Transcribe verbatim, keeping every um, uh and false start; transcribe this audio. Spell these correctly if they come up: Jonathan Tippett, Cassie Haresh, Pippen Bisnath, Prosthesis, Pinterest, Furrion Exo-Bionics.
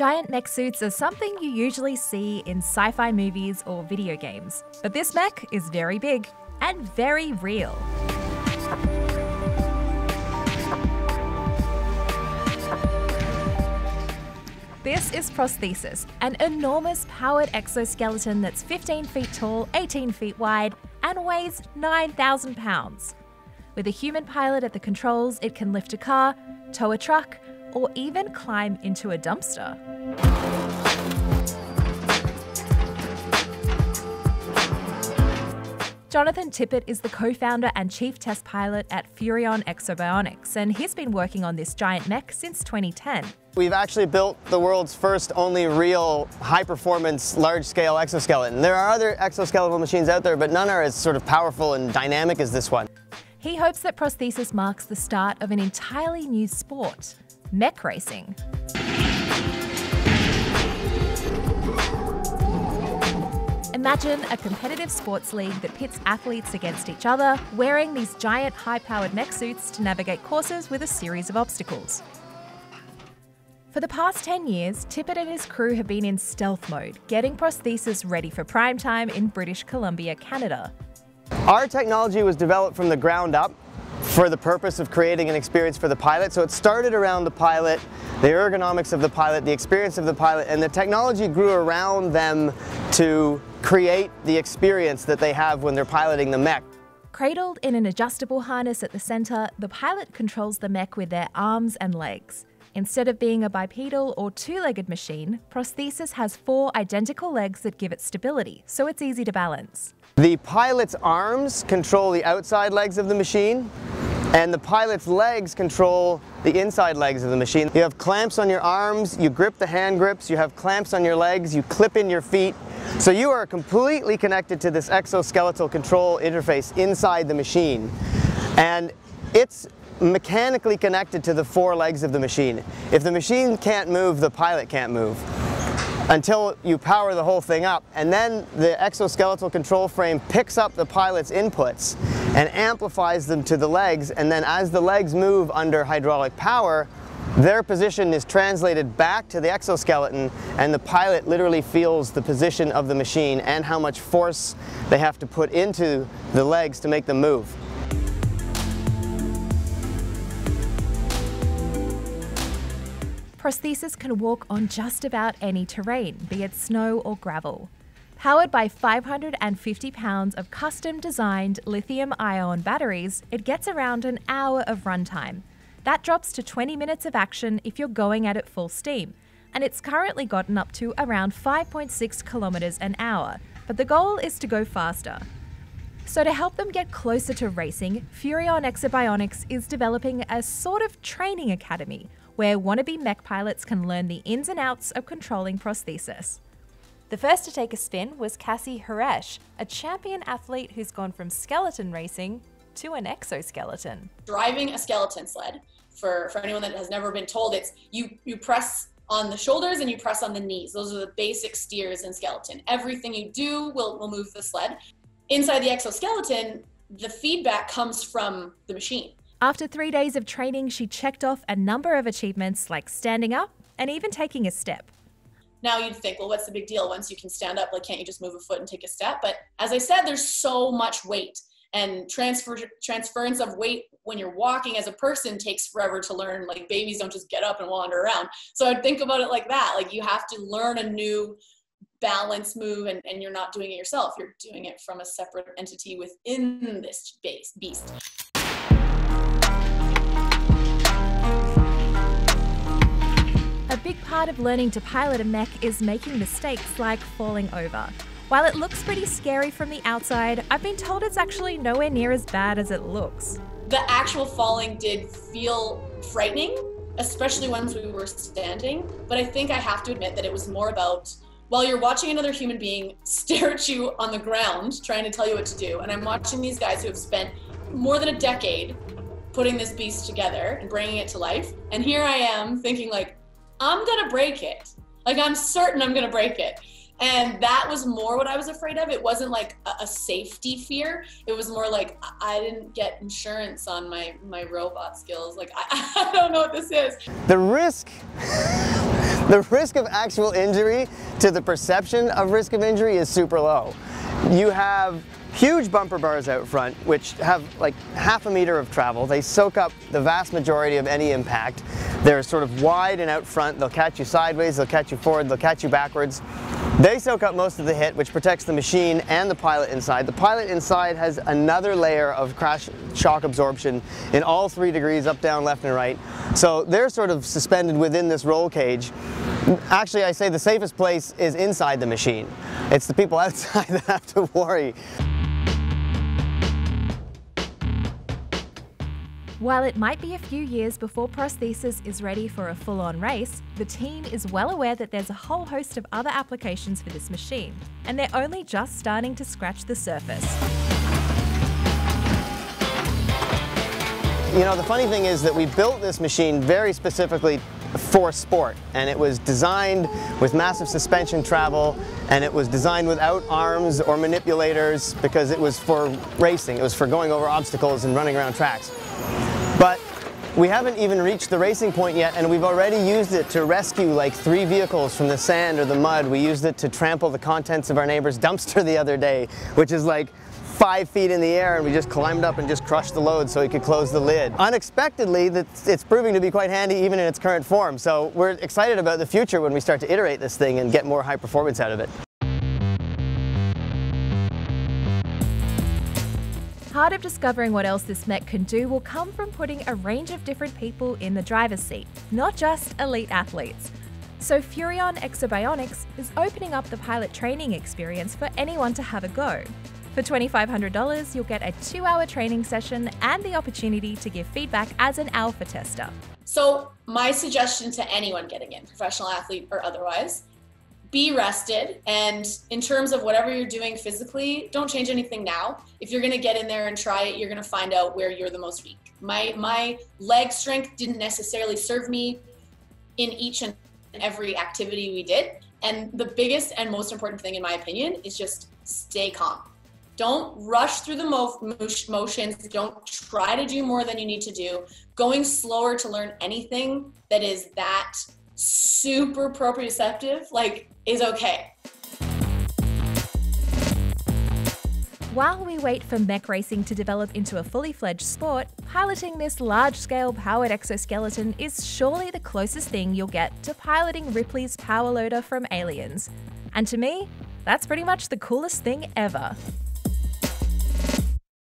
Giant mech suits are something you usually see in sci-fi movies or video games, but this mech is very big and very real. This is Prosthesis, an enormous powered exoskeleton that's fifteen feet tall, eighteen feet wide, and weighs nine thousand pounds. With a human pilot at the controls, it can lift a car, tow a truck, or even climb into a dumpster. Jonathan Tippett is the co-founder and chief test pilot at Furrion Exo-Bionics, and he's been working on this giant mech since twenty ten. We've actually built the world's first only real high-performance, large-scale exoskeleton. There are other exoskeletal machines out there, but none are as sort of powerful and dynamic as this one. He hopes that Prosthesis marks the start of an entirely new sport, mech racing. Imagine a competitive sports league that pits athletes against each other, wearing these giant high-powered mech suits to navigate courses with a series of obstacles. For the past ten years, Tippett and his crew have been in stealth mode, getting Prosthesis ready for prime time in British Columbia, Canada. Our technology was developed from the ground up for the purpose of creating an experience for the pilot. So it started around the pilot, the ergonomics of the pilot, the experience of the pilot, and the technology grew around them to create the experience that they have when they're piloting the mech. Cradled in an adjustable harness at the center, the pilot controls the mech with their arms and legs. Instead of being a bipedal or two-legged machine, Prosthesis has four identical legs that give it stability, so it's easy to balance. The pilot's arms control the outside legs of the machine, and the pilot's legs control the inside legs of the machine. You have clamps on your arms, you grip the hand grips, you have clamps on your legs, you clip in your feet. So you are completely connected to this exoskeletal control interface inside the machine. And it's mechanically connected to the four legs of the machine. If the machine can't move, the pilot can't move until you power the whole thing up. And then the exoskeletal control frame picks up the pilot's inputs and amplifies them to the legs. And then as the legs move under hydraulic power, their position is translated back to the exoskeleton, and the pilot literally feels the position of the machine and how much force they have to put into the legs to make them move. Prosthesis can walk on just about any terrain, be it snow or gravel. Powered by five hundred fifty pounds of custom-designed lithium-ion batteries, it gets around an hour of runtime. That drops to twenty minutes of action if you're going at it full steam, and it's currently gotten up to around five point six kilometers an hour, but the goal is to go faster. So to help them get closer to racing, Furrion Exo-Bionics is developing a sort of training academy where wannabe mech pilots can learn the ins and outs of controlling Prosthesis. The first to take a spin was Cassie Haresh, a champion athlete who's gone from skeleton racing to an exoskeleton. Driving a skeleton sled, for, for anyone that has never been told, it's you, you press on the shoulders and you press on the knees. Those are the basic steers in skeleton. Everything you do will, will move the sled. Inside the exoskeleton, the feedback comes from the machine. After three days of training, she checked off a number of achievements like standing up and even taking a step. Now you'd think, well, what's the big deal? Once you can stand up, like, can't you just move a foot and take a step? But as I said, there's so much weight, and transfer, transference of weight when you're walking as a person takes forever to learn. Like, babies don't just get up and wander around. So I'd think about it like that. Like, you have to learn a new balance move, and, and you're not doing it yourself. You're doing it from a separate entity within this base, beast. A big part of learning to pilot a mech is making mistakes like falling over. While it looks pretty scary from the outside, I've been told it's actually nowhere near as bad as it looks. The actual falling did feel frightening, especially once we were standing, but I think I have to admit that it was more about, well, you're watching another human being stare at you on the ground, trying to tell you what to do, and I'm watching these guys who have spent more than a decade putting this beast together and bringing it to life, and here I am thinking, like, I'm gonna break it. Like, I'm certain I'm gonna break it. And that was more what I was afraid of. It wasn't like a, a safety fear. It was more like, I didn't get insurance on my, my robot skills. Like, I, I don't know what this is. The risk The risk of actual injury to the perception of risk of injury is super low. You have huge bumper bars out front, which have like half a meter of travel. They soak up the vast majority of any impact. They're sort of wide and out front. They'll catch you sideways, they'll catch you forward, they'll catch you backwards. They soak up most of the hit, which protects the machine and the pilot inside. The pilot inside has another layer of crash shock absorption in all three degrees, up, down, left, and right. So they're sort of suspended within this roll cage. Actually, I say the safest place is inside the machine. It's the people outside that have to worry. While it might be a few years before prosthesis is ready for a full-on race, the team is well aware that there's a whole host of other applications for this machine, and they're only just starting to scratch the surface. You know, the funny thing is that we built this machine very specifically for sport, and it was designed with massive suspension travel, and it was designed without arms or manipulators because it was for racing. It was for going over obstacles and running around tracks. But we haven't even reached the racing point yet, and we've already used it to rescue like three vehicles from the sand or the mud. We used it to trample the contents of our neighbor's dumpster the other day, which is like five feet in the air, and we just climbed up and just crushed the load so he could close the lid. Unexpectedly, it's proving to be quite handy even in its current form, so we're excited about the future when we start to iterate this thing and get more high performance out of it. Part of discovering what else this mech can do will come from putting a range of different people in the driver's seat, not just elite athletes. So Furrion Exo-Bionics is opening up the pilot training experience for anyone to have a go. For twenty-five hundred dollars, you'll get a two-hour training session and the opportunity to give feedback as an alpha tester. So my suggestion to anyone getting in, professional athlete or otherwise, be rested, and in terms of whatever you're doing physically, don't change anything now. If you're gonna get in there and try it, you're gonna find out where you're the most weak. My, my leg strength didn't necessarily serve me in each and every activity we did. And the biggest and most important thing, in my opinion, is just stay calm. Don't rush through the motions. Don't try to do more than you need to do. Going slower to learn anything that is that super proprioceptive, like, is okay. While we wait for mech racing to develop into a fully fledged sport, piloting this large-scale powered exoskeleton is surely the closest thing you'll get to piloting Ripley's Power Loader from Aliens. And to me, that's pretty much the coolest thing ever.